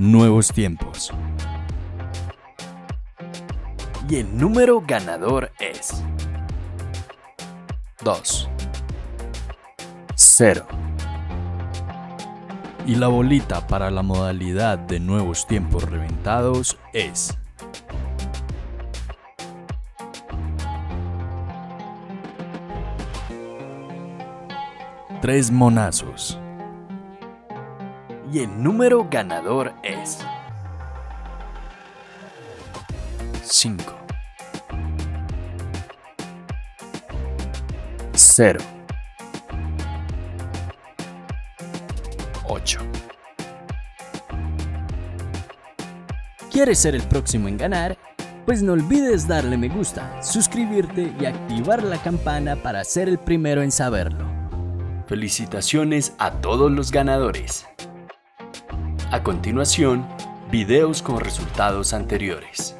Nuevos Tiempos. Y el número ganador es 2, 0. Y la bolita para la modalidad de Nuevos Tiempos reventados es 3 monazos. Y el número ganador es 5, 0. 8. ¿Quieres ser el próximo en ganar? Pues no olvides darle me gusta, suscribirte y activar la campana para ser el primero en saberlo. Felicitaciones a todos los ganadores. A continuación, videos con resultados anteriores.